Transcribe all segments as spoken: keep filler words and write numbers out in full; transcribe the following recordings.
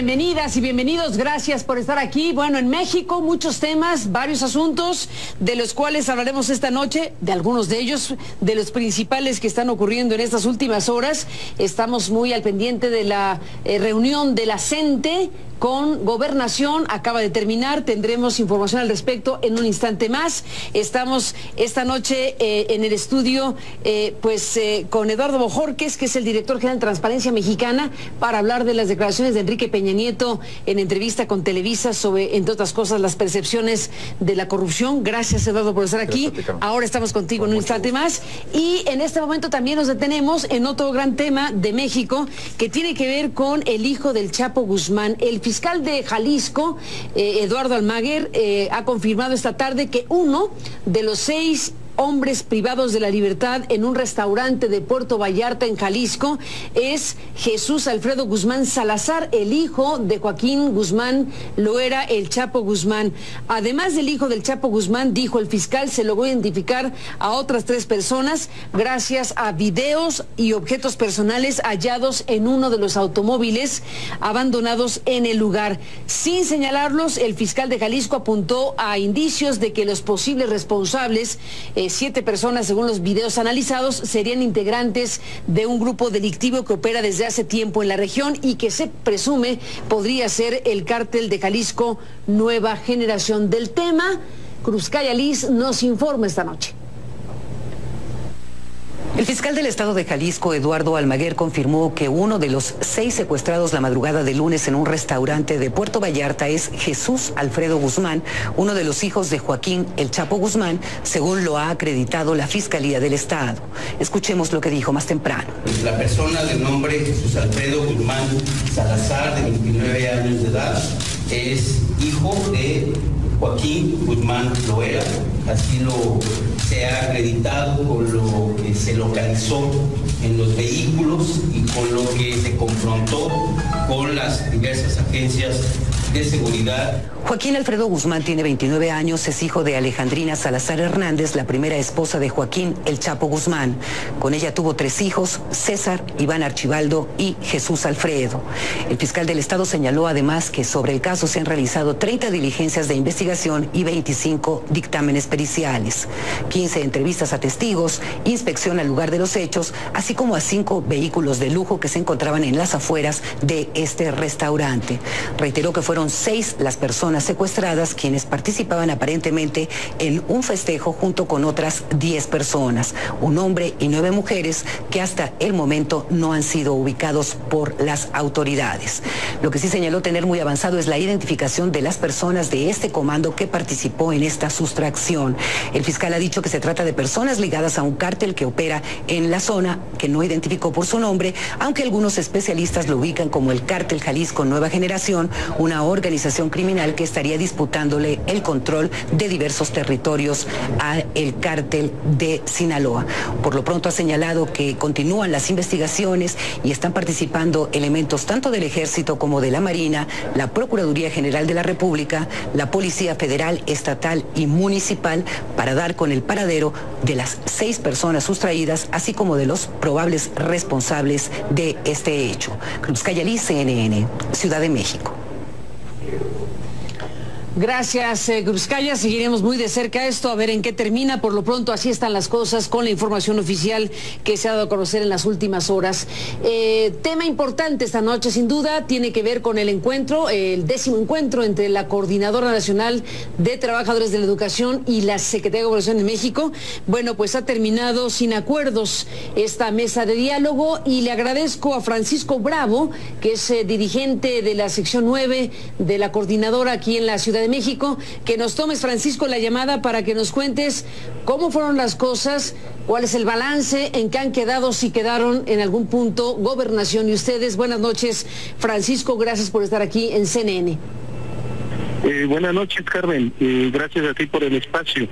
bienvenidas y bienvenidos, gracias por estar aquí. Bueno, en México muchos temas, varios asuntos de los cuales hablaremos esta noche, de algunos de ellos, de los principales que están ocurriendo en estas últimas horas. Estamos muy al pendiente de la eh, reunión de la CENTE con Gobernación, acaba de terminar, tendremos información al respecto en un instante más. Estamos esta noche eh, en el estudio eh, pues eh, con Eduardo Bojórquez, que es el director general de Transparencia Mexicana, para hablar de las declaraciones de Enrique Peña Nieto en entrevista con Televisa sobre, entre otras cosas, las percepciones de la corrupción. Gracias, Eduardo, por estar aquí. Gracias, ahora estamos contigo con en un instante gusto. más. Y en este momento también nos detenemos en otro gran tema de México, que tiene que ver con el hijo del Chapo Guzmán. El fiscal de Jalisco, eh, Eduardo Almaguer, eh, ha confirmado esta tarde que uno de los seis hombres privados de la libertad en un restaurante de Puerto Vallarta en Jalisco es Jesús Alfredo Guzmán Salazar, el hijo de Joaquín Guzmán Loera, el Chapo Guzmán. Además del hijo del Chapo Guzmán, dijo el fiscal, se logró identificar a otras tres personas gracias a videos y objetos personales hallados en uno de los automóviles abandonados en el lugar. Sin señalarlos, el fiscal de Jalisco apuntó a indicios de que los posibles responsables, eh, siete personas según los videos analizados, serían integrantes de un grupo delictivo que opera desde hace tiempo en la región y que se presume podría ser el Cártel de Jalisco Nueva Generación. Del tema, Cruz Cayalí nos informa esta noche. El fiscal del estado de Jalisco, Eduardo Almaguer, confirmó que uno de los seis secuestrados la madrugada de lunes en un restaurante de Puerto Vallarta es Jesús Alfredo Guzmán, uno de los hijos de Joaquín El Chapo Guzmán, según lo ha acreditado la Fiscalía del Estado. Escuchemos lo que dijo más temprano. La persona de nombre Jesús Alfredo Guzmán Salazar, de veintinueve años de edad, es hijo de Joaquín Guzmán Loera, así lo se ha acreditado con lo que se localizó en los vehículos y con lo que se confrontó con las diversas agencias de seguridad. Joaquín Alfredo Guzmán tiene veintinueve años, es hijo de Alejandrina Salazar Hernández, la primera esposa de Joaquín El Chapo Guzmán. Con ella tuvo tres hijos, César, Iván Archivaldo y Jesús Alfredo. El fiscal del estado señaló además que sobre el caso se han realizado treinta diligencias de investigación y veinticinco dictámenes periciales, quince entrevistas a testigos, inspección al lugar de los hechos, así como a cinco vehículos de lujo que se encontraban en las afueras de este restaurante. Reiteró que fueron Fueron seis las personas secuestradas, quienes participaban aparentemente en un festejo junto con otras diez personas, un hombre y nueve mujeres que hasta el momento no han sido ubicados por las autoridades. Lo que sí señaló tener muy avanzado es la identificación de las personas de este comando que participó en esta sustracción. El fiscal ha dicho que se trata de personas ligadas a un cártel que opera en la zona, que no identificó por su nombre, aunque algunos especialistas lo ubican como el Cártel Jalisco Nueva Generación, una organización criminal que estaría disputándole el control de diversos territorios al Cártel de Sinaloa. Por lo pronto ha señalado que continúan las investigaciones y están participando elementos tanto del Ejército como de la Marina, la Procuraduría General de la República, la Policía Federal, Estatal y Municipal para dar con el paradero de las seis personas sustraídas, así como de los probables responsables de este hecho. Cruz Cayalí, C N N, Ciudad de México. Gracias, eh, Grubskaya. Seguiremos muy de cerca esto, a ver en qué termina. Por lo pronto, así están las cosas con la información oficial que se ha dado a conocer en las últimas horas. Eh, tema importante esta noche, sin duda, tiene que ver con el encuentro, eh, el décimo encuentro entre la Coordinadora Nacional de Trabajadores de la Educación y la Secretaría de Gobernación de México. Bueno, pues ha terminado sin acuerdos esta mesa de diálogo y le agradezco a Francisco Bravo, que es eh, dirigente de la sección nueve de la Coordinadora aquí en la Ciudad de México, que nos tomes, Francisco, la llamada para que nos cuentes cómo fueron las cosas, cuál es el balance, en qué han quedado, si quedaron en algún punto Gobernación y ustedes. Buenas noches, Francisco, gracias por estar aquí en C N N. Eh, buenas noches, Carmen, eh, gracias a ti por el espacio.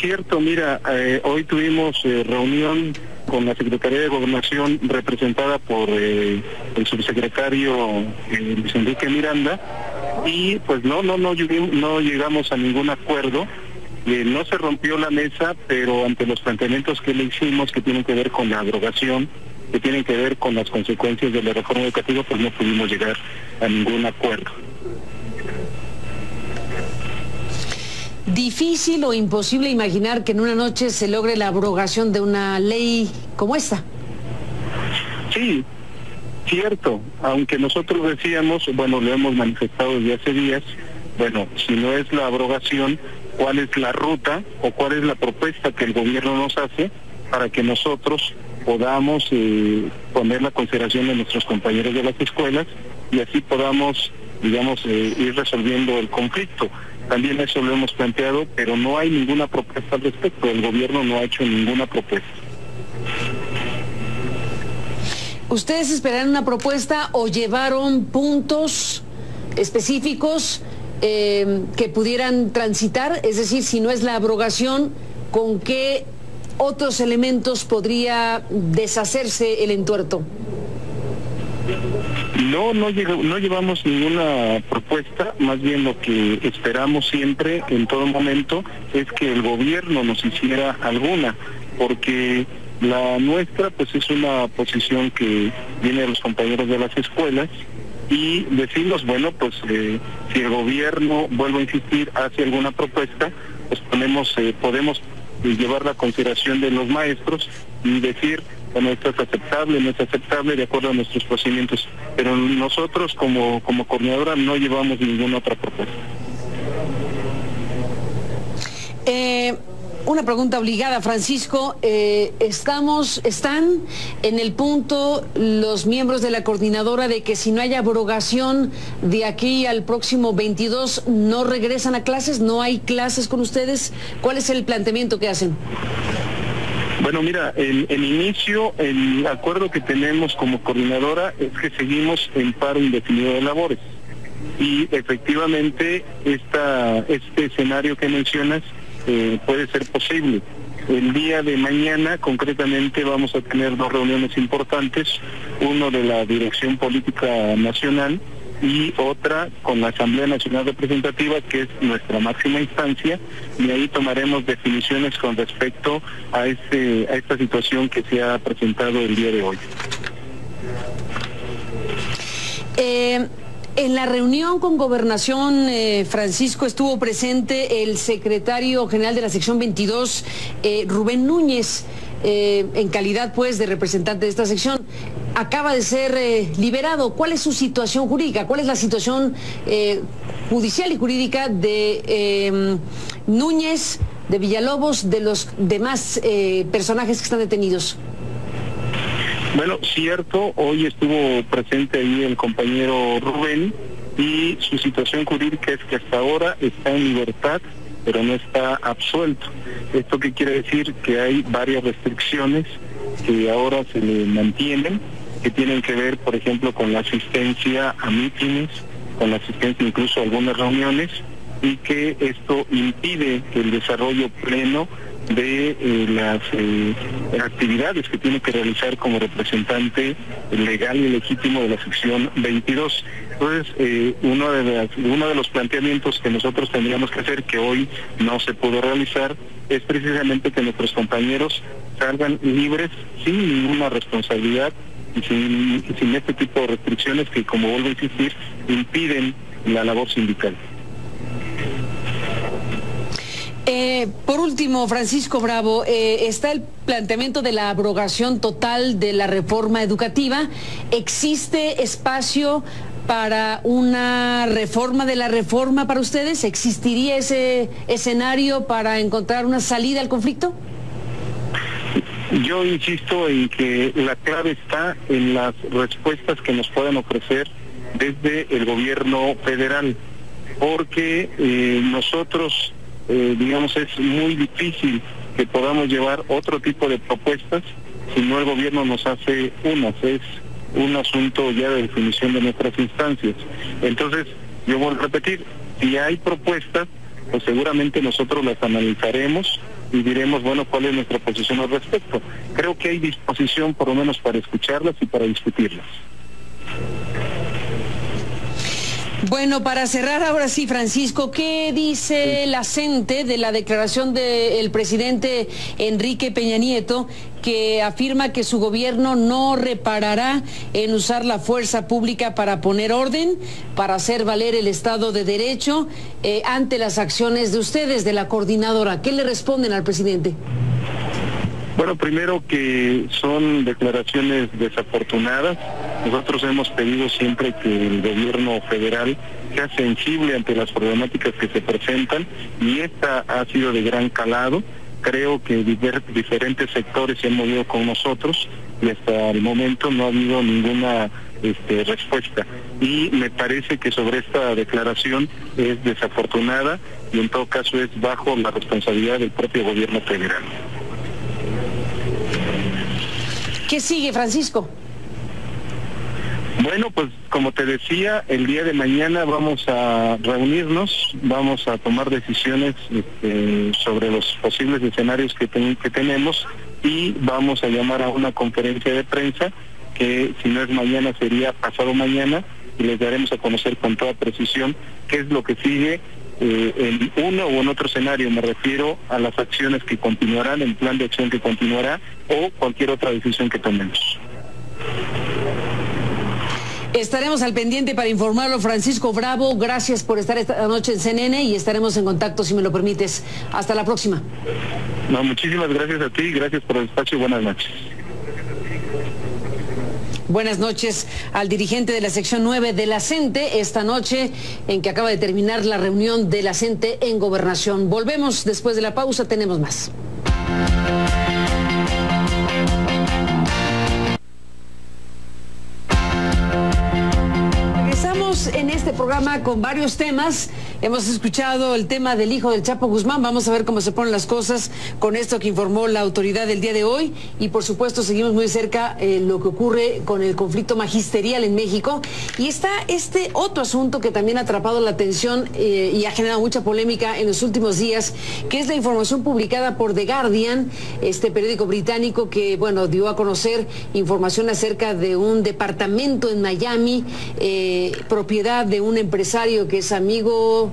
Cierto, mira, eh, hoy tuvimos eh, reunión con la Secretaría de Gobernación representada por eh, el subsecretario eh, Luis Enrique Miranda, y pues no, no, no, no llegamos a ningún acuerdo. Eh, no se rompió la mesa, pero ante los planteamientos que le hicimos que tienen que ver con la abrogación que tienen que ver con las consecuencias de la reforma educativa, pues no pudimos llegar a ningún acuerdo. Difícil o imposible imaginar que en una noche se logre la abrogación de una ley como esta. Sí, cierto, aunque nosotros decíamos, bueno, lo hemos manifestado desde hace días, bueno, si no es la abrogación, ¿cuál es la ruta o cuál es la propuesta que el gobierno nos hace para que nosotros podamos eh, poner la consideración de nuestros compañeros de las escuelas y así podamos, digamos, eh, ir resolviendo el conflicto? También eso lo hemos planteado, pero no hay ninguna propuesta al respecto, el gobierno no ha hecho ninguna propuesta. ¿Ustedes esperaron una propuesta o llevaron puntos específicos eh, que pudieran transitar? Es decir, si no es la abrogación, ¿con qué otros elementos podría deshacerse el entuerto? No, no, no llevamos ninguna propuesta, más bien lo que esperamos siempre, en todo momento, es que el gobierno nos hiciera alguna, porque la nuestra pues es una posición que viene de los compañeros de las escuelas y decimos, bueno, pues eh, si el gobierno, vuelvo a insistir, hace alguna propuesta, pues ponemos, eh, podemos llevar la consideración de los maestros y decir, bueno, esto es aceptable, no es aceptable, de acuerdo a nuestros procedimientos. Pero nosotros como, como coordinadora no llevamos ninguna otra propuesta. Eh... Una pregunta obligada, Francisco. Eh, estamos, están en el punto los miembros de la coordinadora de que si no hay abrogación de aquí al próximo veintidós no regresan a clases, no hay clases con ustedes. ¿Cuál es el planteamiento que hacen? Bueno, mira, el, el inicio, el acuerdo que tenemos como coordinadora es que seguimos en paro indefinido de labores y efectivamente esta, este escenario que mencionas Eh, puede ser posible. El día de mañana concretamente vamos a tener dos reuniones importantes, uno de la Dirección Política Nacional y otra con la Asamblea Nacional Representativa, que es nuestra máxima instancia, y ahí tomaremos definiciones con respecto a, este, a esta situación que se ha presentado el día de hoy. Eh... En la reunión con Gobernación, eh, Francisco, estuvo presente el secretario general de la Sección veintidós, eh, Rubén Núñez, eh, en calidad pues de representante de esta sección. Acaba de ser eh, liberado. ¿Cuál es su situación jurídica? ¿Cuál es la situación eh, judicial y jurídica de eh, Núñez, de Villalobos, de los demás eh, personajes que están detenidos? Bueno, cierto, hoy estuvo presente ahí el compañero Rubén y su situación jurídica es que hasta ahora está en libertad, pero no está absuelto. ¿Esto qué quiere decir? Que hay varias restricciones que ahora se le mantienen, que tienen que ver, por ejemplo, con la asistencia a mítines, con la asistencia incluso a algunas reuniones, y que esto impide el desarrollo pleno de eh, las eh, actividades que tiene que realizar como representante legal y legítimo de la sección veintidós. Entonces, eh, uno, de las, uno de los planteamientos que nosotros tendríamos que hacer, que hoy no se pudo realizar, es precisamente que nuestros compañeros salgan libres sin ninguna responsabilidad y sin, sin este tipo de restricciones que, como vuelvo a insistir, impiden la labor sindical. Eh, por último, Francisco Bravo, eh, está el planteamiento de la abrogación total de la reforma educativa. ¿Existe espacio para una reforma de la reforma para ustedes? ¿Existiría ese escenario para encontrar una salida al conflicto? Yo insisto en que la clave está en las respuestas que nos puedan ofrecer desde el gobierno federal, porque eh, nosotros... Eh, digamos, es muy difícil que podamos llevar otro tipo de propuestas si no el gobierno nos hace unas. Es un asunto ya de definición de nuestras instancias. Entonces, yo vuelvo a repetir, si hay propuestas, pues seguramente nosotros las analizaremos y diremos, bueno, cuál es nuestra posición al respecto. Creo que hay disposición, por lo menos, para escucharlas y para discutirlas. Bueno, para cerrar ahora sí, Francisco, ¿qué dice la CENTE de la declaración del presidente Enrique Peña Nieto, que afirma que su gobierno no reparará en usar la fuerza pública para poner orden, para hacer valer el Estado de Derecho eh, ante las acciones de ustedes, de la coordinadora? ¿Qué le responden al presidente? Bueno, primero que son declaraciones desafortunadas. Nosotros hemos pedido siempre que el gobierno federal sea sensible ante las problemáticas que se presentan y esta ha sido de gran calado. Creo que diver, diferentes sectores se han movido con nosotros y hasta el momento no ha habido ninguna este, respuesta. Y me parece que sobre esta declaración es desafortunada y en todo caso es bajo la responsabilidad del propio gobierno federal. ¿Qué sigue, Francisco? Bueno, pues como te decía, el día de mañana vamos a reunirnos, vamos a tomar decisiones eh, sobre los posibles escenarios que, ten, que tenemos y vamos a llamar a una conferencia de prensa que si no es mañana sería pasado mañana y les daremos a conocer con toda precisión qué es lo que sigue eh, en uno o en otro escenario. Me refiero a las acciones que continuarán, el plan de acción que continuará o cualquier otra decisión que tomemos. Estaremos al pendiente para informarlo, Francisco Bravo. Gracias por estar esta noche en C N N y estaremos en contacto, si me lo permites. Hasta la próxima. No, muchísimas gracias a ti, gracias por el espacio y buenas noches. Buenas noches al dirigente de la sección nueve de la CENTE, esta noche en que acaba de terminar la reunión de la CENTE en Gobernación. Volvemos después de la pausa, tenemos más. En este programa con varios temas, hemos escuchado el tema del hijo del Chapo Guzmán, vamos a ver cómo se ponen las cosas con esto que informó la autoridad el día de hoy y por supuesto seguimos muy cerca eh, lo que ocurre con el conflicto magisterial en México y está este otro asunto que también ha atrapado la atención eh, y ha generado mucha polémica en los últimos días, que es la información publicada por The Guardian, este periódico británico que bueno dio a conocer información acerca de un departamento en Miami eh, propiedad de un empresario que es amigo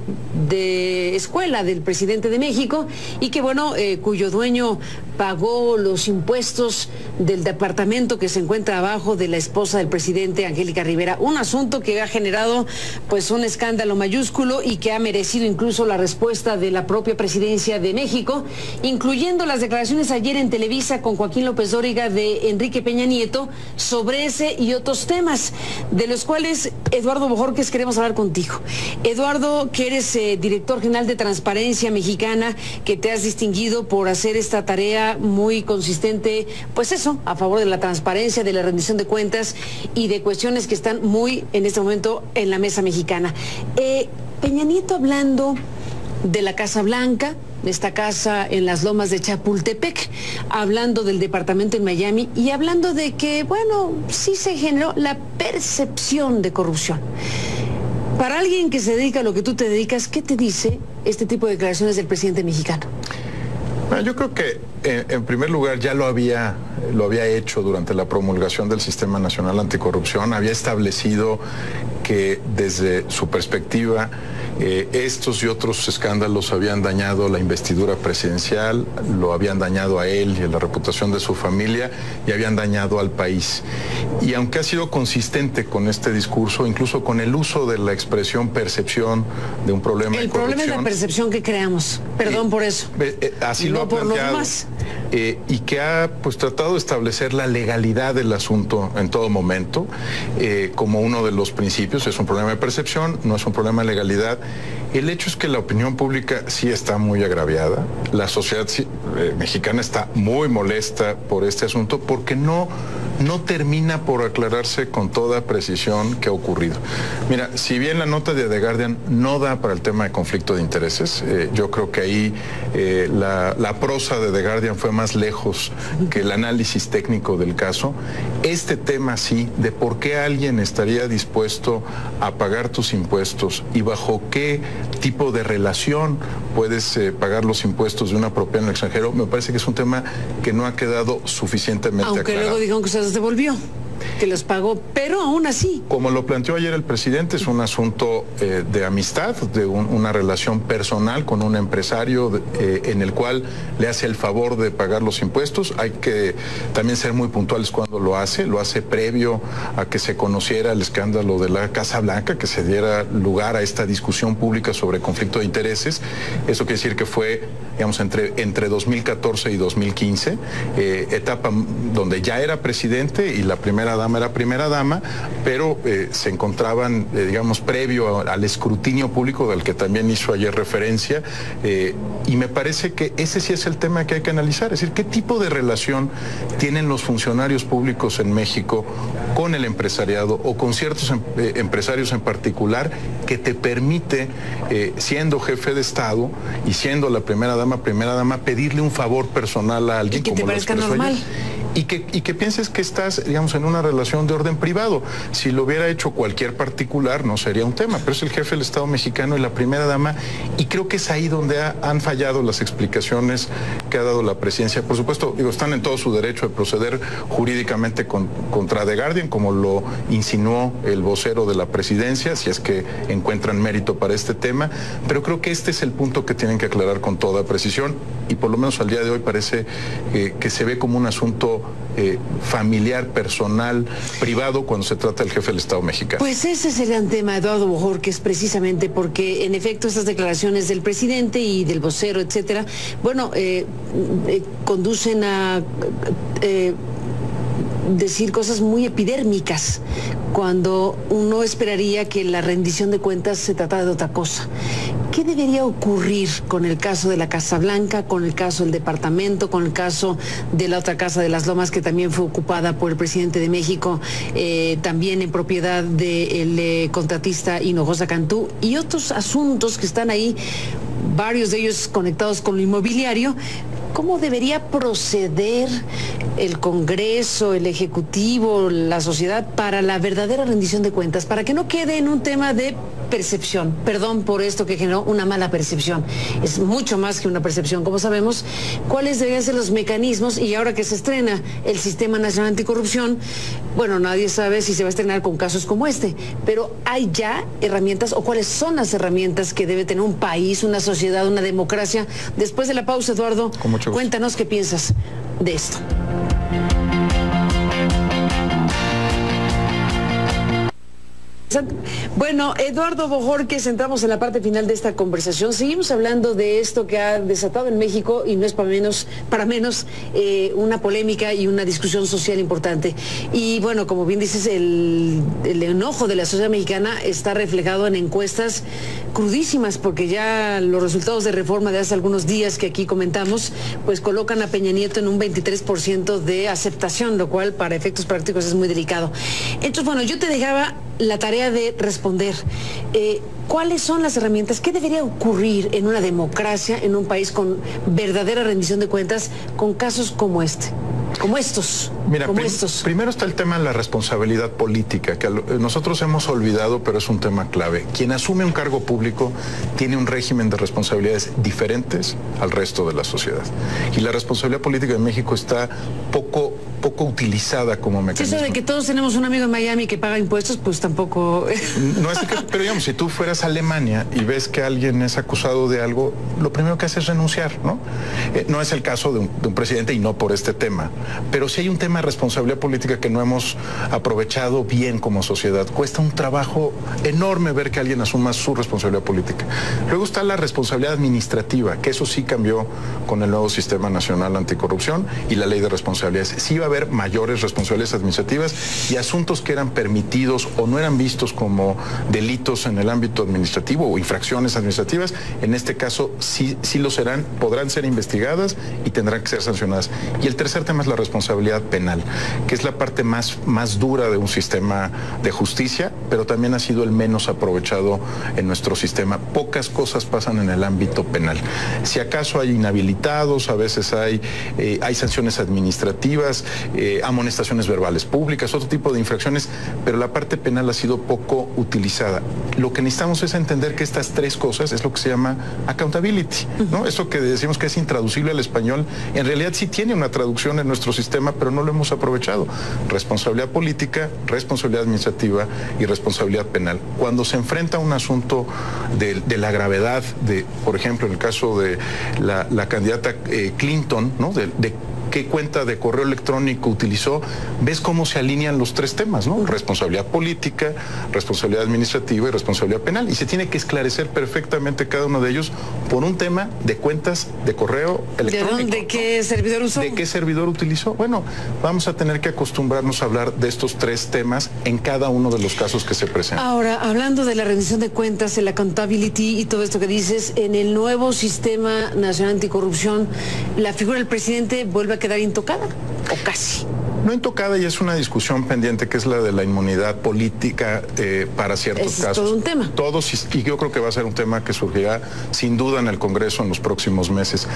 de escuela del presidente de México y que bueno, eh, cuyo dueño pagó los impuestos del departamento que se encuentra abajo de la esposa del presidente, Angélica Rivera. Un asunto que ha generado pues un escándalo mayúsculo y que ha merecido incluso la respuesta de la propia presidencia de México, incluyendo las declaraciones ayer en Televisa con Joaquín López Dóriga de Enrique Peña Nieto sobre ese y otros temas, de los cuales Eduardo Bojórquez que queremos hablar contigo. Eduardo, que eres eh, director general de Transparencia Mexicana, que te has distinguido por hacer esta tarea muy consistente, pues eso, a favor de la transparencia, de la rendición de cuentas y de cuestiones que están muy, en este momento, en la mesa mexicana. Eh, Peña Nieto hablando de la Casa Blanca, de esta casa en las Lomas de Chapultepec, hablando del departamento en Miami y hablando de que, bueno, sí se generó la percepción de corrupción. Para alguien que se dedica a lo que tú te dedicas, ¿qué te dice este tipo de declaraciones del presidente mexicano? Bueno, yo creo que, eh, en primer lugar, ya lo había, lo había hecho durante la promulgación del Sistema Nacional Anticorrupción, había establecido que desde su perspectiva eh, estos y otros escándalos habían dañado la investidura presidencial, lo habían dañado a él y a la reputación de su familia y habían dañado al país. Y aunque ha sido consistente con este discurso, incluso con el uso de la expresión percepción de un problema de corrupción. El problema es la percepción que creamos, perdón eh, por eso. Eh, eh, así no lo ha planteado. Eh, y que ha pues tratado de establecer la legalidad del asunto en todo momento eh, como uno de los principios. Es un problema de percepción, no es un problema de legalidad. El hecho es que la opinión pública sí está muy agraviada, la sociedad eh, mexicana está muy molesta por este asunto porque no, no termina por aclararse con toda precisión qué ha ocurrido. Mira, si bien la nota de The Guardian no da para el tema de conflicto de intereses, eh, yo creo que ahí eh, la, la prosa de The Guardian fue más más lejos que el análisis técnico del caso. Este tema sí, de por qué alguien estaría dispuesto a pagar tus impuestos y bajo qué tipo de relación puedes eh, pagar los impuestos de una propiedad en el extranjero, me parece que es un tema que no ha quedado suficientemente aclarado. Aunque luego dijeron que usted se devolvió. que los pagó, pero aún así, como lo planteó ayer el presidente, es un asunto eh, de amistad, de un, una relación personal con un empresario eh, en el cual le hace el favor de pagar los impuestos. Hay que también ser muy puntuales cuando lo hace, lo hace previo a que se conociera el escándalo de la Casa Blanca, que se diera lugar a esta discusión pública sobre conflicto de intereses. Eso quiere decir que fue, digamos, entre, entre dos mil catorce y dos mil quince, eh, etapa donde ya era presidente y la primera dama era primera dama, pero eh, se encontraban, eh, digamos, previo a, al escrutinio público del que también hizo ayer referencia, eh, y me parece que ese sí es el tema que hay que analizar, es decir, qué tipo de relación tienen los funcionarios públicos en México con el empresariado o con ciertos em, eh, empresarios en particular que te permite, eh, siendo jefe de Estado y siendo la primera dama, primera dama, pedirle un favor personal a alguien. ¿Y que te como parezca normal? Y que, y que pienses que estás, digamos, en una relación de orden privado. Si lo hubiera hecho cualquier particular no sería un tema, pero es el jefe del Estado mexicano y la primera dama, y creo que es ahí donde ha, han fallado las explicaciones que ha dado la presidencia. Por supuesto, digo, están en todo su derecho de proceder jurídicamente con, contra The Guardian, como lo insinuó el vocero de la presidencia, si es que encuentran mérito para este tema, pero creo que este es el punto que tienen que aclarar con toda precisión, y por lo menos al día de hoy parece eh, que se ve como un asunto Eh, familiar, personal, privado, cuando se trata del jefe del Estado mexicano. Pues ese será el tema, Eduardo Bojórquez, precisamente porque en efecto estas declaraciones del presidente y del vocero, etcétera, bueno, eh, eh, conducen a eh, decir cosas muy epidérmicas, cuando uno esperaría que la rendición de cuentas se tratara de otra cosa. ¿Qué debería ocurrir con el caso de la Casa Blanca, con el caso del departamento, con el caso de la otra casa de las Lomas que también fue ocupada por el presidente de México, eh, también en propiedad del eh, contratista Hinojosa Cantú, y otros asuntos que están ahí, varios de ellos conectados con lo inmobiliario? ¿Cómo debería proceder el Congreso, el Ejecutivo, la sociedad para la verdadera rendición de cuentas, para que no quede en un tema de percepción? Perdón por esto que generó una mala percepción. Es mucho más que una percepción, como sabemos. ¿Cuáles deberían ser los mecanismos? Y ahora que se estrena el Sistema Nacional Anticorrupción, bueno, nadie sabe si se va a estrenar con casos como este, pero ¿hay ya herramientas o cuáles son las herramientas que debe tener un país, una sociedad, una democracia? Después de la pausa, Eduardo, cuéntanos qué piensas de esto. Bueno, Eduardo Bojórquez, entramos en la parte final de esta conversación. Seguimos hablando de esto que ha desatado en México, y no es para menos, para menos eh, una polémica y una discusión social importante. Y bueno, como bien dices, el, el enojo de la sociedad mexicana está reflejado en encuestas crudísimas, porque ya los resultados de Reforma de hace algunos días que aquí comentamos, pues colocan a Peña Nieto en un veintitrés por ciento de aceptación, lo cual para efectos prácticos es muy delicado. Entonces, bueno, yo te dejaba la tarea de responder. Eh, ¿Cuáles son las herramientas? ¿Qué debería ocurrir en una democracia, en un país con verdadera rendición de cuentas, con casos como este? Como estos. Mira, como prim estos. Primero está el tema de la responsabilidad política, que nosotros hemos olvidado, pero es un tema clave. Quien asume un cargo público tiene un régimen de responsabilidades diferentes al resto de la sociedad. Y la responsabilidad política de México está poco poco utilizada como mecanismo. Eso de que todos tenemos un amigo en Miami que paga impuestos, pues tampoco... No es que, pero digamos, si tú fueras a Alemania y ves que alguien es acusado de algo, lo primero que hace es renunciar, ¿no? Eh, no es el caso de un, de un presidente, y no por este tema, pero sí hay un tema de responsabilidad política que no hemos aprovechado bien como sociedad. Cuesta un trabajo enorme ver que alguien asuma su responsabilidad política. Luego está la responsabilidad administrativa, que eso sí cambió con el nuevo Sistema Nacional Anticorrupción y la Ley de Responsabilidades. Sí va a haber mayores responsabilidades administrativas, y asuntos que eran permitidos o no eran vistos como delitos en el ámbito administrativo o infracciones administrativas, en este caso sí, sí lo serán, podrán ser investigadas y tendrán que ser sancionadas. Y el tercer tema es la responsabilidad penal, que es la parte más, más dura de un sistema de justicia, pero también ha sido el menos aprovechado en nuestro sistema. Pocas cosas pasan en el ámbito penal. Si acaso hay inhabilitados, a veces hay, eh, hay sanciones administrativas, Eh, amonestaciones verbales públicas, otro tipo de infracciones, pero la parte penal ha sido poco utilizada. Lo que necesitamos es entender que estas tres cosas es lo que se llama accountability, ¿no? Eso que decimos que es intraducible al español, en realidad sí tiene una traducción en nuestro sistema, pero no lo lo hemos aprovechado. Responsabilidad política, responsabilidad administrativa y responsabilidad penal. Cuando se enfrenta a un asunto de, de la gravedad, de, por ejemplo, en el caso de la, la candidata eh, Clinton, ¿no? De, de qué cuenta de correo electrónico utilizó, ves cómo se alinean los tres temas, ¿no? Responsabilidad política, responsabilidad administrativa y responsabilidad penal. Y se tiene que esclarecer perfectamente cada uno de ellos por un tema de cuentas de correo electrónico. ¿De dónde? ¿Qué servidor usó? ¿De qué servidor utilizó? Bueno, vamos a tener que acostumbrarnos a hablar de estos tres temas en cada uno de los casos que se presentan. Ahora, hablando de la rendición de cuentas, el accountability y todo esto que dices, en el nuevo Sistema Nacional Anticorrupción, ¿la figura del presidente vuelve a quedar intocada o casi? No intocada, y es una discusión pendiente que es la de la inmunidad política eh, para ciertos casos. Es todo un tema. Todos, y yo creo que va a ser un tema que surgirá sin duda en el Congreso en los próximos meses.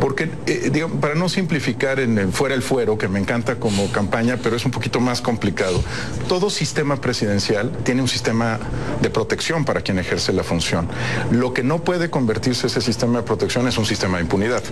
Porque, eh, digo, para no simplificar en el fuera el fuero, que me encanta como campaña, pero es un poquito más complicado. Todo sistema presidencial tiene un sistema de protección para quien ejerce la función. Lo que no puede convertirse ese sistema de protección es un sistema de impunidad.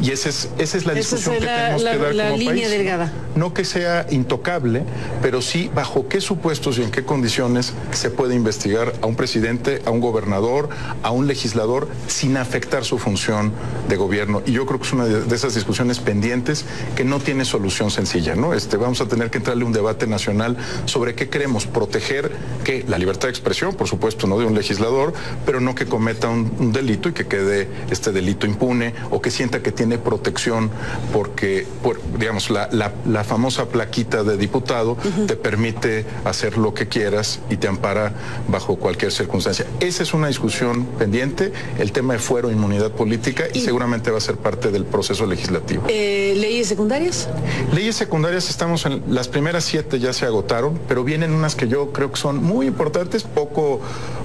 Y ese es, esa es la discusión que tenemos que dar como país. La línea delgada. No que sea intocable, pero sí bajo qué supuestos y en qué condiciones se puede investigar a un presidente, a un gobernador, a un legislador, sin afectar su función de gobierno. Y yo creo que es una de esas discusiones pendientes que no tiene solución sencilla, ¿no? Este, vamos a tener que entrarle un debate nacional sobre qué queremos proteger, que la libertad de expresión, por supuesto, no de un legislador, pero no que cometa un, un delito y que quede este delito impune, o que sienta que tiene protección porque, por, digamos, la, la, la famosa plaquita de diputado uh-huh. te permite hacer lo que quieras y te ampara bajo cualquier circunstancia. Esa es una discusión pendiente, el tema de fuero, inmunidad política, y, y seguramente va a ser parte del proceso legislativo. Eh, ¿Leyes secundarias? Leyes secundarias, estamos en las primeras siete, ya se agotaron, pero vienen unas que yo creo que son muy importantes, poco,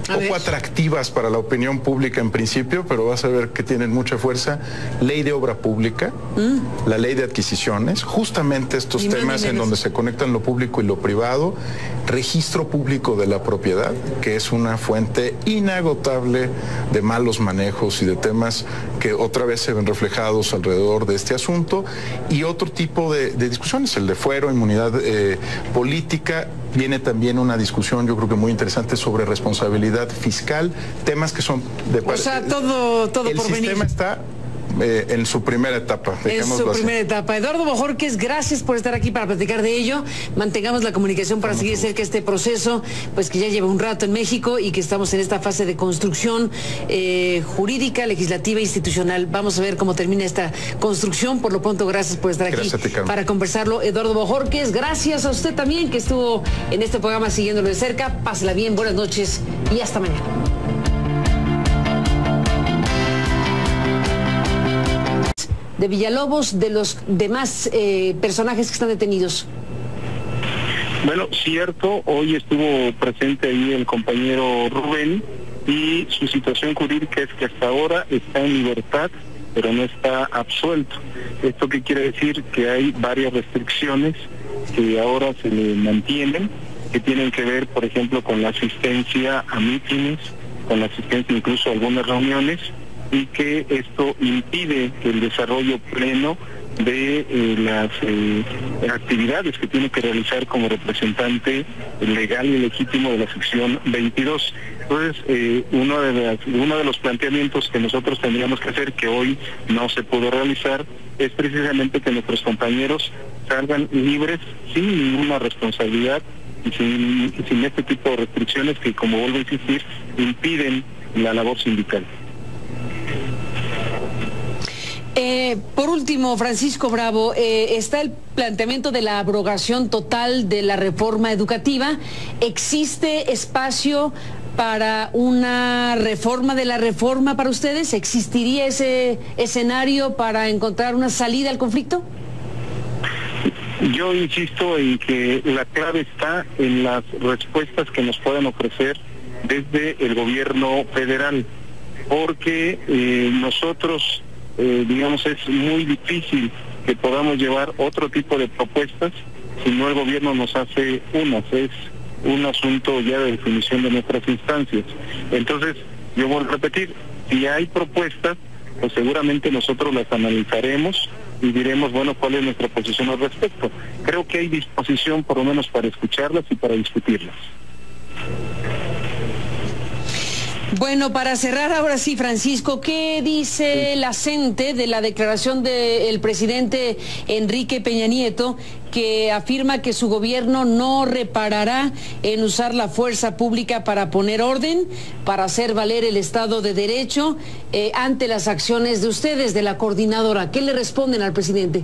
poco atractivas para la opinión pública en principio, pero vas a ver que tienen mucha fuerza. Ley de obra pública, mm. la ley de adquisiciones, justamente estos temas en donde se conectan lo público y lo privado, registro público de la propiedad, que es una fuente inagotable de malos manejos y de temas que otra vez se ven reflejados alrededor de este asunto, y otro tipo de, de discusiones, el de fuero, inmunidad eh, política. Viene también una discusión, yo creo que muy interesante, sobre responsabilidad fiscal, temas que son de... O sea, todo, todo por venir. El sistema está... Eh, en su primera etapa. En su primera así. etapa. Eduardo Bojórquez, gracias por estar aquí para platicar de ello. Mantengamos la comunicación para seguir cerca este proceso, pues que ya lleva un rato en México y que estamos en esta fase de construcción eh, jurídica, legislativa e institucional. Vamos a ver cómo termina esta construcción. Por lo pronto, gracias por estar aquí ti, para conversarlo. Eduardo Bojórquez, gracias a usted también que estuvo en este programa siguiéndolo de cerca. Pásela bien, buenas noches y hasta mañana. De Villalobos, de los demás eh, personajes que están detenidos. Bueno, cierto, hoy estuvo presente ahí el compañero Rubén, y su situación jurídica es que hasta ahora está en libertad, pero no está absuelto. Esto que quiere decir que hay varias restricciones que ahora se le mantienen, que tienen que ver, por ejemplo, con la asistencia a mítines, con la asistencia incluso a algunas reuniones, y que esto impide el desarrollo pleno de eh, las eh, actividades que tiene que realizar como representante legal y legítimo de la sección veintidós. Entonces, eh, uno, de las, uno de los planteamientos que nosotros tendríamos que hacer, que hoy no se pudo realizar, es precisamente que nuestros compañeros salgan libres sin ninguna responsabilidad y sin, sin este tipo de restricciones que, como vuelvo a insistir, impiden la labor sindical. Eh, por último, Francisco Bravo, eh, está el planteamiento de la abrogación total de la reforma educativa. ¿Existe espacio para una reforma de la reforma para ustedes? ¿Existiría ese escenario para encontrar una salida al conflicto? Yo insisto en que la clave está en las respuestas que nos pueden ofrecer desde el gobierno federal, porque eh, nosotros... Eh, digamos, es muy difícil que podamos llevar otro tipo de propuestas si no el gobierno nos hace unas. Es un asunto ya de definición de nuestras instancias. Entonces, yo vuelvo a repetir, si hay propuestas, pues seguramente nosotros las analizaremos y diremos, bueno, cuál es nuestra posición al respecto. Creo que hay disposición por lo menos para escucharlas y para discutirlas. Bueno, para cerrar ahora sí, Francisco, ¿qué dice la CENTE de la declaración del presidente Enrique Peña Nieto, que afirma que su gobierno no reparará en usar la fuerza pública para poner orden, para hacer valer el Estado de Derecho eh, ante las acciones de ustedes, de la coordinadora? ¿Qué le responden al presidente?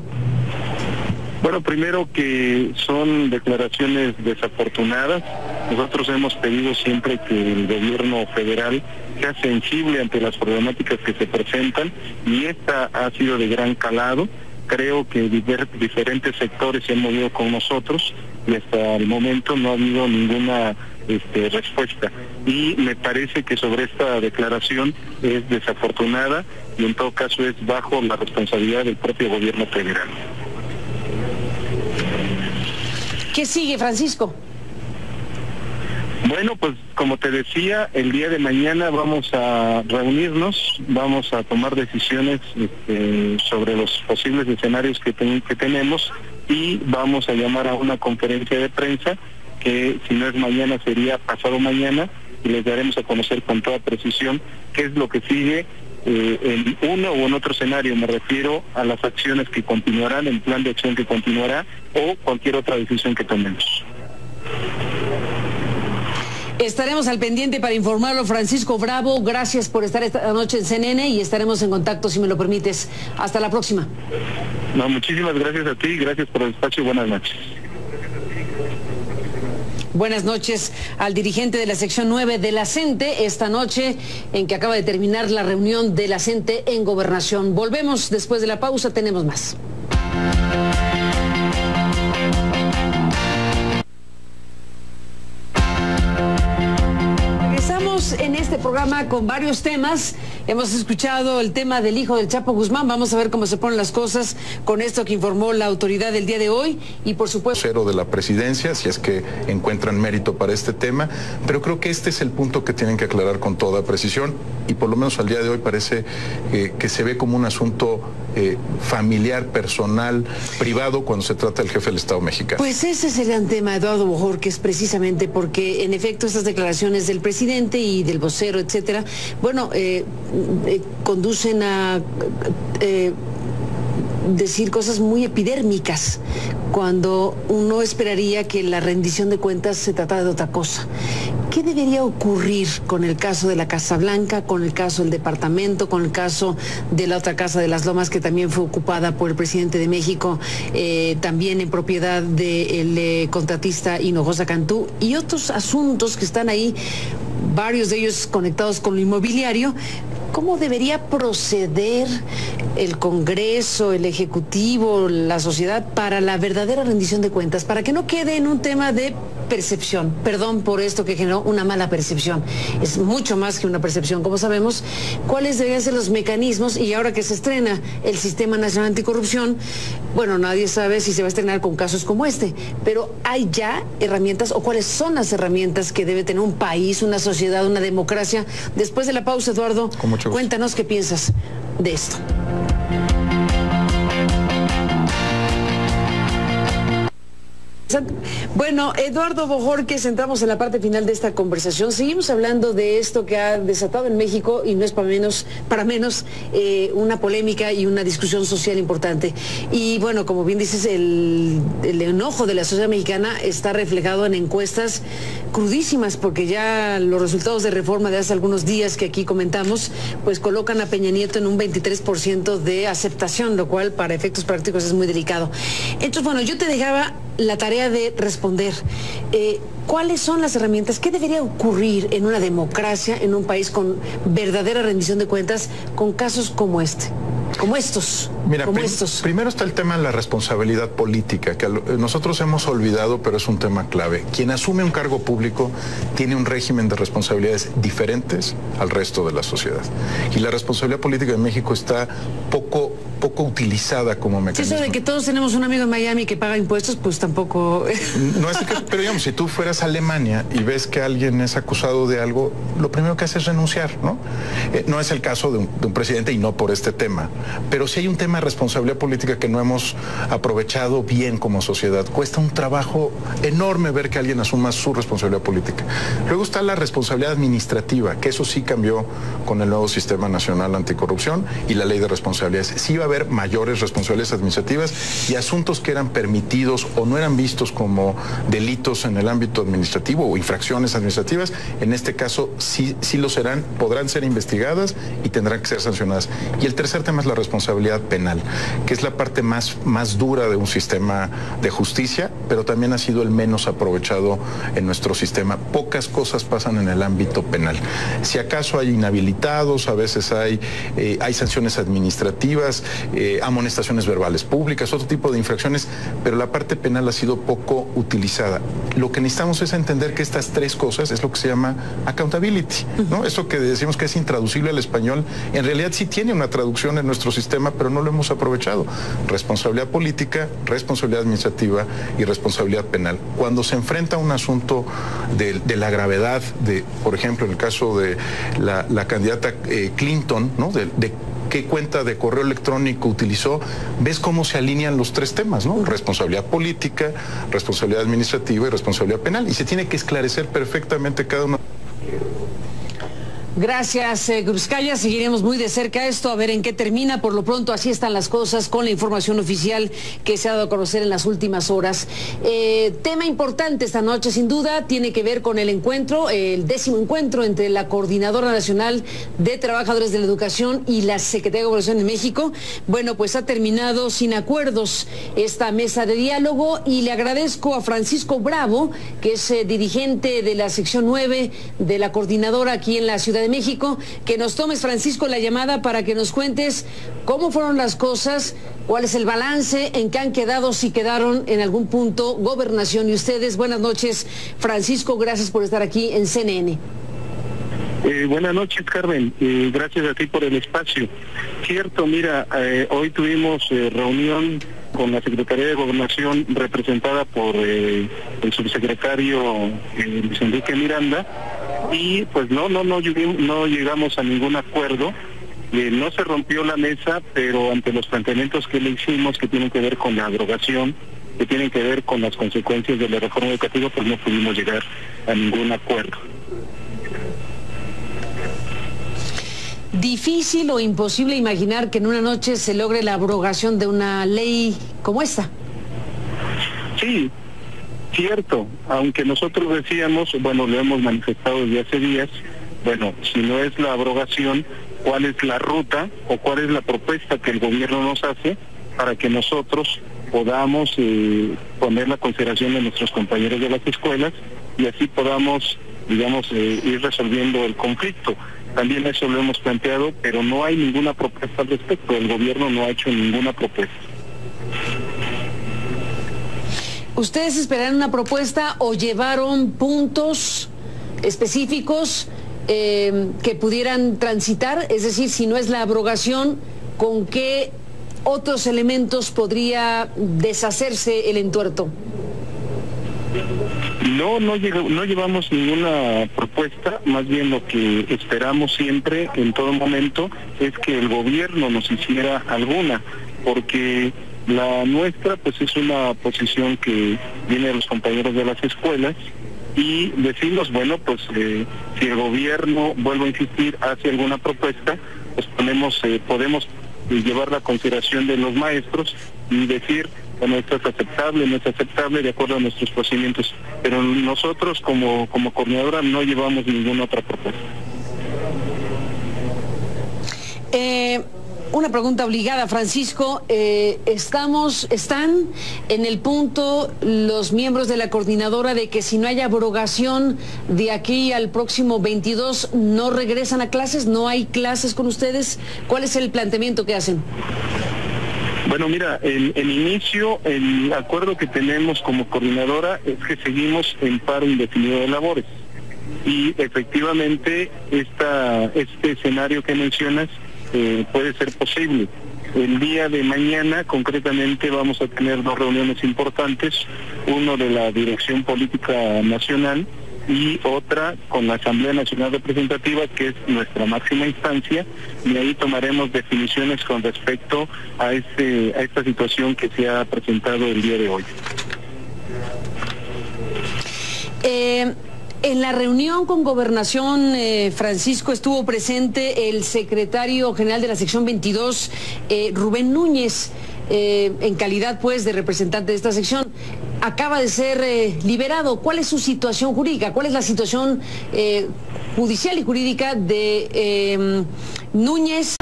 Bueno, primero que son declaraciones desafortunadas. Nosotros hemos pedido siempre que el gobierno federal sea sensible ante las problemáticas que se presentan, y esta ha sido de gran calado. Creo que diver, diferentes sectores se han movido con nosotros y hasta el momento no ha habido ninguna este, respuesta. Y me parece que sobre esta declaración es desafortunada y en todo caso es bajo la responsabilidad del propio gobierno federal. ¿Qué sigue, Francisco? Bueno, pues como te decía, el día de mañana vamos a reunirnos, vamos a tomar decisiones este, sobre los posibles escenarios que, ten, que tenemos, y vamos a llamar a una conferencia de prensa que, si no es mañana, sería pasado mañana, y les daremos a conocer con toda precisión qué es lo que sigue eh, en uno o en otro escenario. Me refiero a las acciones que continuarán, el plan de acción que continuará o cualquier otra decisión que tomemos. Estaremos al pendiente para informarlo, Francisco Bravo. Gracias por estar esta noche en C N N y estaremos en contacto, si me lo permites. Hasta la próxima. No, muchísimas gracias a ti, gracias por el espacio y buenas noches. Buenas noches al dirigente de la sección nueve de la CENTE, esta noche en que acaba de terminar la reunión de la CENTE en Gobernación. Volvemos después de la pausa, tenemos más. En este programa con varios temas, hemos escuchado el tema del hijo del Chapo Guzmán. Vamos a ver cómo se ponen las cosas con esto que informó la autoridad el día de hoy, y por supuesto cero de la presidencia, si es que encuentran mérito para este tema, pero creo que este es el punto que tienen que aclarar con toda precisión, y por lo menos al día de hoy parece eh, que se ve como un asunto eh, familiar, personal, privado, cuando se trata del jefe del Estado mexicano. Pues ese es el gran tema, Eduardo Bojórquez, que es precisamente porque en efecto estas declaraciones del presidente y del vocero, etcétera, bueno, eh, eh, conducen a eh, decir cosas muy epidérmicas, cuando uno esperaría que la rendición de cuentas se tratara de otra cosa. ¿Qué debería ocurrir con el caso de la Casa Blanca, con el caso del departamento, con el caso de la otra casa de las Lomas, que también fue ocupada por el presidente de México, eh, también en propiedad del eh, contratista Hinojosa Cantú, y otros asuntos que están ahí, varios de ellos conectados con lo inmobiliario? ¿Cómo debería proceder el Congreso, el Ejecutivo, la sociedad, para la verdadera rendición de cuentas, para que no quede en un tema de percepción? Perdón por esto que generó una mala percepción. Es mucho más que una percepción, como sabemos. ¿Cuáles deberían ser los mecanismos? Y ahora que se estrena el Sistema Nacional Anticorrupción, bueno, nadie sabe si se va a estrenar con casos como este, pero ¿hay ya herramientas, o cuáles son las herramientas que debe tener un país, una sociedad, una democracia? Después de la pausa, Eduardo, cuéntanos qué piensas de esto. Bueno, Eduardo Bojórquez, entramos en la parte final de esta conversación. Seguimos hablando de esto que ha desatado en México, y no es para menos, para menos eh, una polémica y una discusión social importante. Y bueno, como bien dices, el, el enojo de la sociedad mexicana está reflejado en encuestas crudísimas, porque ya los resultados de Reforma de hace algunos días que aquí comentamos, pues colocan a Peña Nieto en un veintitrés por ciento de aceptación, lo cual para efectos prácticos es muy delicado. Entonces, bueno, yo te dejaba la tarea de responder. Eh, ¿Cuáles son las herramientas? ¿Qué debería ocurrir en una democracia, en un país con verdadera rendición de cuentas, con casos como este? Como estos. Mira, como prim estos. Primero está el tema de la responsabilidad política, que nosotros hemos olvidado, pero es un tema clave. Quien asume un cargo público tiene un régimen de responsabilidades diferentes al resto de la sociedad. Y la responsabilidad política en México está poco poco utilizada como mecanismo. Eso de que todos tenemos un amigo en Miami que paga impuestos, pues tampoco... No es que, pero digamos, si tú fueras a Alemania y ves que alguien es acusado de algo, lo primero que hace es renunciar, ¿no? Eh, no es el caso de un, de un presidente y no por este tema, pero sí hay un tema de responsabilidad política que no hemos aprovechado bien como sociedad. Cuesta un trabajo enorme ver que alguien asuma su responsabilidad política. Luego está la responsabilidad administrativa, que eso sí cambió con el nuevo Sistema Nacional Anticorrupción y la ley de responsabilidades. Sí va a haber mayores responsabilidades administrativas y asuntos que eran permitidos o no eran vistos como delitos en el ámbito administrativo o infracciones administrativas, en este caso sí, sí lo serán, podrán ser investigadas y tendrán que ser sancionadas. Y el tercer tema es la responsabilidad penal, que es la parte más, más dura de un sistema de justicia, pero también ha sido el menos aprovechado en nuestro sistema. Pocas cosas pasan en el ámbito penal. Si acaso hay inhabilitados, a veces hay, eh, hay sanciones administrativas, eh, amonestaciones verbales públicas, otro tipo de infracciones, pero la parte penal ha sido poco utilizada. Lo que necesitamos es entender que estas tres cosas es lo que se llama accountability, ¿no? Eso que decimos que es intraducible al español, en realidad sí tiene una traducción en nuestro sistema, pero no lo hemos aprovechado. Responsabilidad política, responsabilidad administrativa y responsabilidad penal. Cuando se enfrenta a un asunto de, de la gravedad, de, por ejemplo, en el caso de la, la candidata eh, Clinton, ¿no? De, de qué cuenta de correo electrónico utilizó, ves cómo se alinean los tres temas, ¿no? Responsabilidad política, responsabilidad administrativa y responsabilidad penal. Y se tiene que esclarecer perfectamente cada uno. Gracias, eh, Cruz Cayalí. Seguiremos muy de cerca esto, a ver en qué termina. Por lo pronto, así están las cosas con la información oficial que se ha dado a conocer en las últimas horas. Eh, tema importante esta noche, sin duda, tiene que ver con el encuentro, eh, el décimo encuentro entre la Coordinadora Nacional de Trabajadores de la Educación y la Secretaría de Gobernación de México. Bueno, pues ha terminado sin acuerdos esta mesa de diálogo y le agradezco a Francisco Bravo, que es eh, dirigente de la sección nueve de la Coordinadora aquí en la Ciudad de de México, que nos tomes, Francisco, la llamada para que nos cuentes cómo fueron las cosas, cuál es el balance, en qué han quedado, si quedaron en algún punto Gobernación y ustedes. Buenas noches, Francisco, gracias por estar aquí en C N N. Eh, buenas noches, Carmen, eh, gracias a ti por el espacio. Cierto, mira, eh, hoy tuvimos eh, reunión con la Secretaría de Gobernación representada por eh, el subsecretario eh, Luis Enrique Miranda, y pues no, no, no, no llegamos a ningún acuerdo. Eh, no se rompió la mesa, pero ante los planteamientos que le hicimos, que tienen que ver con la abrogación, que tienen que ver con las consecuencias de la reforma educativa, pues no pudimos llegar a ningún acuerdo. Difícil o imposible imaginar que en una noche se logre la abrogación de una ley como esta. Sí, cierto, aunque nosotros decíamos, bueno, lo hemos manifestado desde hace días, bueno, si no es la abrogación, ¿cuál es la ruta o cuál es la propuesta que el gobierno nos hace para que nosotros podamos eh, poner la consideración de nuestros compañeros de las escuelas y así podamos, digamos, eh, ir resolviendo el conflicto? También eso lo hemos planteado, pero no hay ninguna propuesta al respecto, el gobierno no ha hecho ninguna propuesta. ¿Ustedes esperaron una propuesta o llevaron puntos específicos eh, que pudieran transitar? Es decir, si no es la abrogación, ¿con qué otros elementos podría deshacerse el entuerto? No, no, llegó, no llevamos ninguna propuesta, más bien lo que esperamos siempre, en todo momento, es que el gobierno nos hiciera alguna, porque la nuestra pues es una posición que viene de los compañeros de las escuelas, y decimos, bueno, pues eh, si el gobierno, vuelvo a insistir, hace alguna propuesta, pues ponemos, eh, podemos llevar la consideración de los maestros y decir, bueno, esto es aceptable, no es aceptable, de acuerdo a nuestros procedimientos. Pero nosotros como, como coordinadora no llevamos ninguna otra propuesta. Eh, una pregunta obligada, Francisco. Eh, estamos, ¿Están en el punto los miembros de la coordinadora de que si no hay abrogación de aquí al próximo veintidós no regresan a clases? ¿No hay clases con ustedes? ¿Cuál es el planteamiento que hacen? Bueno, mira, el, el inicio, el acuerdo que tenemos como coordinadora es que seguimos en paro indefinido de labores. Y efectivamente esta, este escenario que mencionas eh, puede ser posible. El día de mañana concretamente vamos a tener dos reuniones importantes, uno de la Dirección Política Nacional y otra con la Asamblea Nacional Representativa, que es nuestra máxima instancia, y ahí tomaremos definiciones con respecto a, este, a esta situación que se ha presentado el día de hoy. Eh, en la reunión con Gobernación, eh, Francisco, estuvo presente el secretario general de la Sección veintidós, eh, Rubén Núñez, eh, en calidad pues de representante de esta sección. Acaba de ser eh, liberado. ¿Cuál es su situación jurídica? ¿Cuál es la situación eh, judicial y jurídica de eh, Núñez?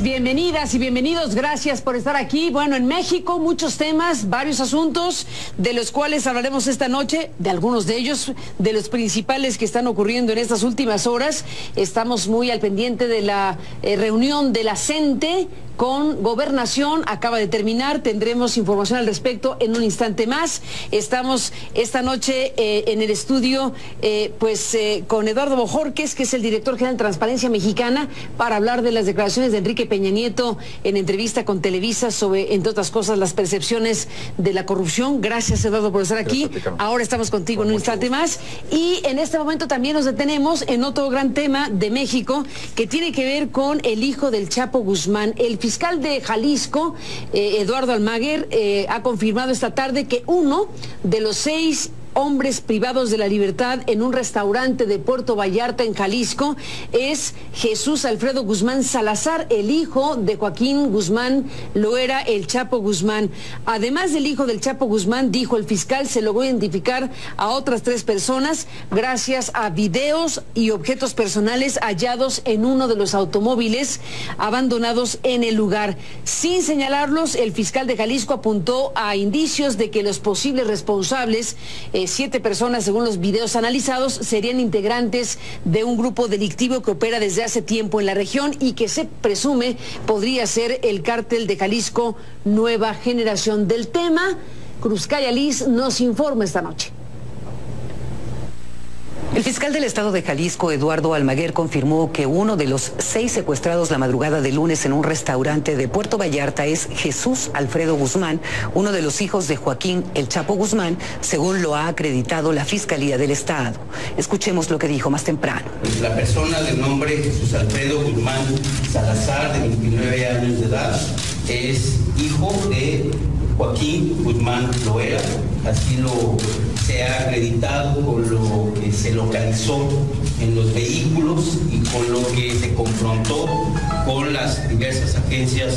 Bienvenidas y bienvenidos, gracias por estar aquí. Bueno, en México muchos temas, varios asuntos, de los cuales hablaremos esta noche, de algunos de ellos, de los principales que están ocurriendo en estas últimas horas. Estamos muy al pendiente de la eh, reunión de la CENTE con Gobernación, acaba de terminar, tendremos información al respecto en un instante más. Estamos esta noche eh, en el estudio eh, pues eh, con Eduardo Bojórquez, que es el director general de Transparencia Mexicana, para hablar de las declaraciones de Enrique Peña Nieto en entrevista con Televisa sobre, entre otras cosas, las percepciones de la corrupción. Gracias, Eduardo, por estar aquí. Ahora estamos contigo con en un instante gusto. más. Y en este momento también nos detenemos en otro gran tema de México, que tiene que ver con el hijo del Chapo Guzmán. El fiscal de Jalisco, eh, Eduardo Almaguer, eh, ha confirmado esta tarde que uno de los seis hombres privados de la libertad en un restaurante de Puerto Vallarta en Jalisco es Jesús Alfredo Guzmán Salazar, el hijo de Joaquín Guzmán Loera, el Chapo Guzmán. Además del hijo del Chapo Guzmán, dijo el fiscal, se logró identificar a otras tres personas gracias a videos y objetos personales hallados en uno de los automóviles abandonados en el lugar. Sin señalarlos, el fiscal de Jalisco apuntó a indicios de que los posibles responsables, eh, siete personas, según los videos analizados, serían integrantes de un grupo delictivo que opera desde hace tiempo en la región y que se presume podría ser el Cártel de Jalisco Nueva Generación. Del tema, Cruz Cayalí nos informa esta noche. El fiscal del estado de Jalisco, Eduardo Almaguer, confirmó que uno de los seis secuestrados la madrugada de lunes en un restaurante de Puerto Vallarta es Jesús Alfredo Guzmán, uno de los hijos de Joaquín El Chapo Guzmán, según lo ha acreditado la Fiscalía del Estado. Escuchemos lo que dijo más temprano. La persona de nombre Jesús Alfredo Guzmán Salazar, de veintinueve años de edad, es hijo de Joaquín Guzmán Loera, así lo se ha acreditado con lo que se localizó en los vehículos y con lo que se confrontó con las diversas agencias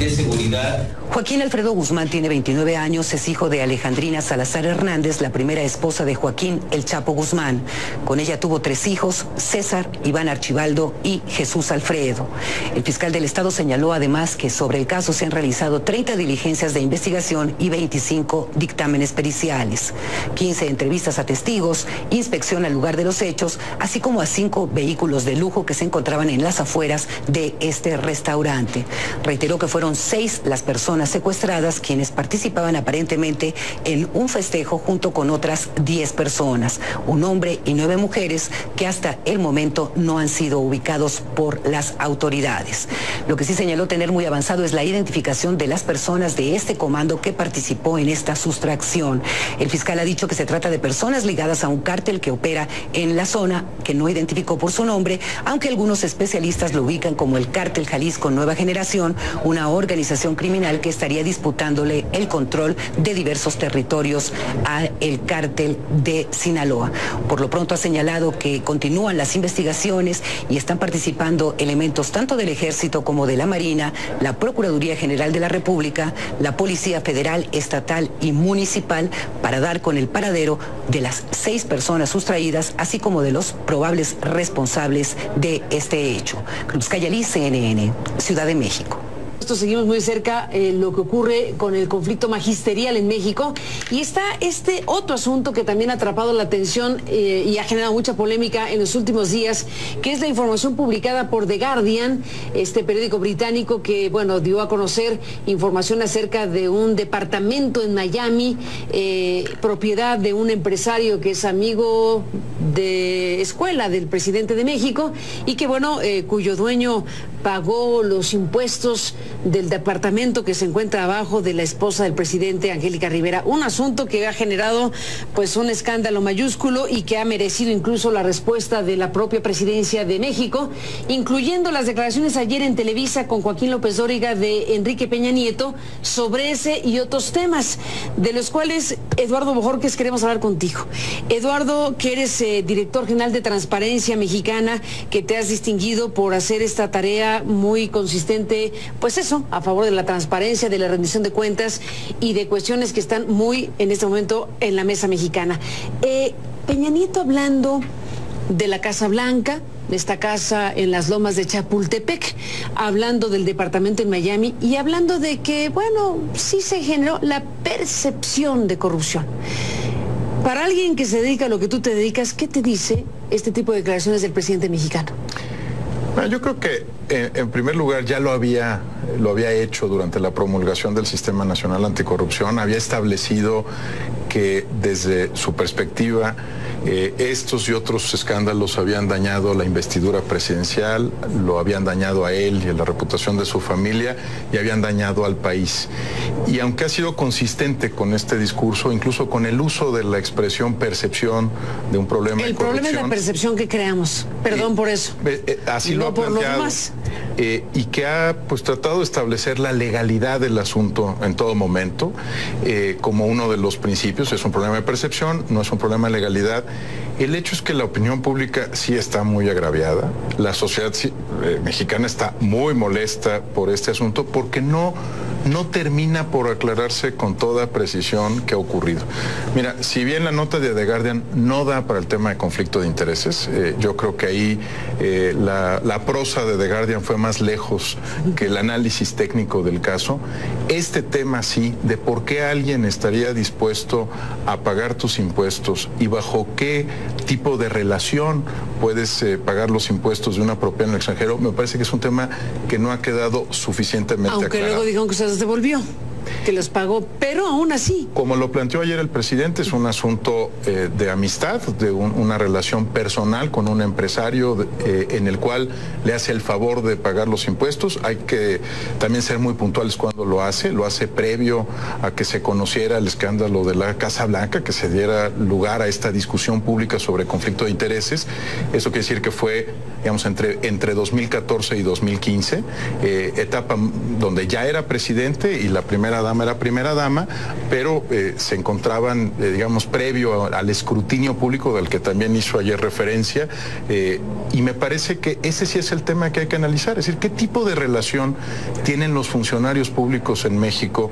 de seguridad. Joaquín Alfredo Guzmán tiene veintinueve años, es hijo de Alejandrina Salazar Hernández, la primera esposa de Joaquín El Chapo Guzmán. Con ella tuvo tres hijos, César, Iván Archivaldo y Jesús Alfredo. El fiscal del estado señaló además que sobre el caso se han realizado treinta diligencias de investigación y veinticinco dictámenes periciales, quince entrevistas a testigos, inspección al lugar de los hechos, así como a cinco vehículos de lujo que se encontraban en las afueras de este restaurante. Reiteró que fueron seis las personas secuestradas, quienes participaban aparentemente en un festejo junto con otras diez personas, un hombre y nueve mujeres, que hasta el momento no han sido ubicados por las autoridades. Lo que sí señaló tener muy avanzado es la identificación de las personas de este comando que participó en esta sustracción. El fiscal ha dicho que se trata de personas ligadas a un cártel que opera en la zona, que no identificó por su nombre, aunque algunos especialistas lo ubican como el Cártel Jalisco Nueva Generación, una organización criminal que estaría disputándole el control de diversos territorios al Cártel de Sinaloa. Por lo pronto ha señalado que continúan las investigaciones y están participando elementos tanto del Ejército como de la Marina, la Procuraduría General de la República, la Policía Federal, Estatal y Municipal, para dar con el paradero de las seis personas sustraídas, así como de los probables responsables de este hecho. Cruz Cayalí, C N N, Ciudad de México. Nosotros seguimos muy cerca eh, lo que ocurre con el conflicto magisterial en México, y está este otro asunto que también ha atrapado la atención eh, y ha generado mucha polémica en los últimos días, que es la información publicada por The Guardian, este periódico británico que, bueno, dio a conocer información acerca de un departamento en Miami, eh, propiedad de un empresario que es amigo de escuela del presidente de México y que, bueno, eh, cuyo dueño pagó los impuestos del departamento que se encuentra abajo de la esposa del presidente, Angélica Rivera. Un asunto que ha generado pues un escándalo mayúsculo y que ha merecido incluso la respuesta de la propia presidencia de México, incluyendo las declaraciones ayer en Televisa con Joaquín López Dóriga de Enrique Peña Nieto sobre ese y otros temas, de los cuales, Eduardo Bojórquez, queremos hablar contigo. Eduardo, que eres eh, director general de Transparencia Mexicana, que te has distinguido por hacer esta tarea muy consistente, pues eso, a favor de la transparencia, de la rendición de cuentas y de cuestiones que están muy en este momento en la mesa mexicana. Eh, Peña Nieto hablando de la Casa Blanca, de esta casa en las Lomas de Chapultepec, hablando del departamento en Miami y hablando de que, bueno, sí se generó la percepción de corrupción. Para alguien que se dedica a lo que tú te dedicas, ¿qué te dice este tipo de declaraciones del presidente mexicano? Bueno, yo creo que eh, en primer lugar ya lo había, lo había hecho durante la promulgación del Sistema Nacional Anticorrupción, había establecido que desde su perspectiva eh, estos y otros escándalos habían dañado la investidura presidencial, lo habían dañado a él y a la reputación de su familia y habían dañado al país. Y aunque ha sido consistente con este discurso, incluso con el uso de la expresión percepción de un problema de corrupción. El problema es la percepción que creamos, perdón eh, por eso. Eh, eh, así no lo ha planteado. Eh, y que ha pues tratado de establecer la legalidad del asunto en todo momento eh, como uno de los principios. Es un problema de percepción, no es un problema de legalidad. El hecho es que la opinión pública sí está muy agraviada, la sociedad eh, mexicana está muy molesta por este asunto porque no, no termina por aclararse con toda precisión qué ha ocurrido. Mira, si bien la nota de The Guardian no da para el tema de conflicto de intereses, eh, yo creo que ahí eh, la, la prosa de The Guardian fue más lejos que el análisis técnico del caso. Este tema sí, de por qué alguien estaría dispuesto a pagar tus impuestos y bajo qué tipo de relación puedes eh, pagar los impuestos de una propiedad en el extranjero, me parece que es un tema que no ha quedado suficientemente aclarado. Aunque luego dijeron que se los devolvió, que los pagó, pero aún así, como lo planteó ayer el presidente, es un asunto eh, de amistad, de un, una relación personal con un empresario de, eh, en el cual le hace el favor de pagar los impuestos. Hay que también ser muy puntuales cuando lo hace, lo hace previo a que se conociera el escándalo de la Casa Blanca, que se diera lugar a esta discusión pública sobre conflicto de intereses. Eso quiere decir que fue, digamos, entre, entre dos mil catorce y dos mil quince, eh, etapa donde ya era presidente y la primera dama era primera dama, pero eh, se encontraban, eh, digamos, previo a, al escrutinio público del que también hizo ayer referencia, eh, y me parece que ese sí es el tema que hay que analizar, es decir, qué tipo de relación tienen los funcionarios públicos en México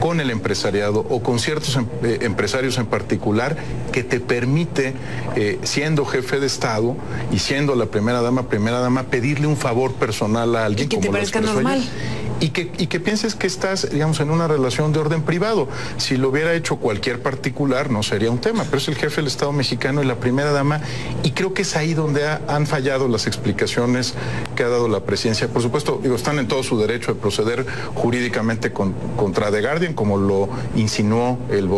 con el empresariado o con ciertos em, eh, empresarios en particular que te permite, eh, siendo jefe de Estado y siendo la primera dama, primera dama, pedirle un favor personal a alguien. ¿Y que como te parezca normal? Ayer. Y que, y que pienses que estás, digamos, en una relación de orden privado. Si lo hubiera hecho cualquier particular, no sería un tema, pero es el jefe del Estado mexicano y la primera dama, y creo que es ahí donde ha, han fallado las explicaciones que ha dado la presidencia. Por supuesto, digo, están en todo su derecho de proceder jurídicamente con, contra The Guardian, como lo insinuó el